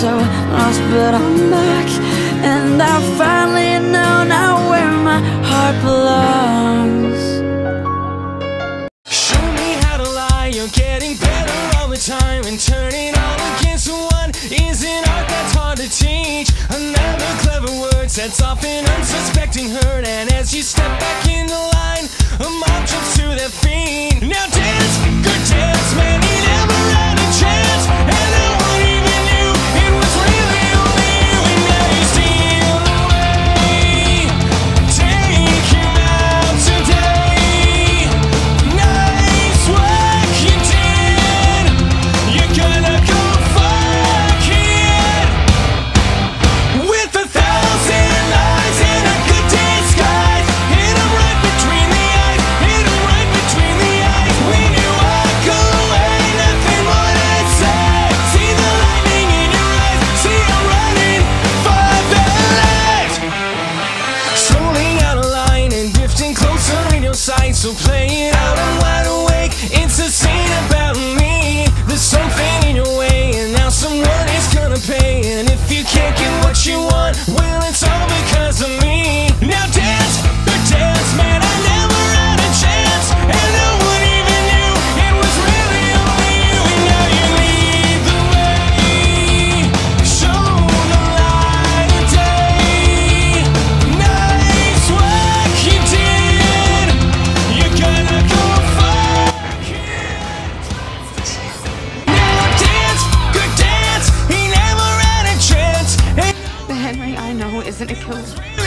so lost, but I'm back, and I finally know now where my heart belongs. Show me how to lie, you're getting better all the time, and turning all against one is an art that's hard to teach. Another clever word sets off an unsuspecting hurt, and as you step back in the line, a mob jumps to their feet. Now dance, good dance, man, you never had a chance, and I won't even knew it was really only you. And now you steal away, take him out today. Nice work you did, you're gonna go far, kid. With 1,000 lies and a good disguise, hit him right between the eyes. Hit him right between the eyes. When you walk away, nothing more to say. See the lightning in your eyes. See you running for the light. Strolling out of line and drifting closer in your sight. So play it out, I'm wide awake. It's a scene about me. There's something in your way, and now someone is gonna pay. And if you can't get what you want, well, it's all because of me. Now dance, but dance, man, I never had a chance, and no one even knew it was really only you. And now you lead the way, show the light of day. Nice work you did, you're gonna go far, kid. Now dance, good dance, he never had a chance. The Henry I know isn't a killer.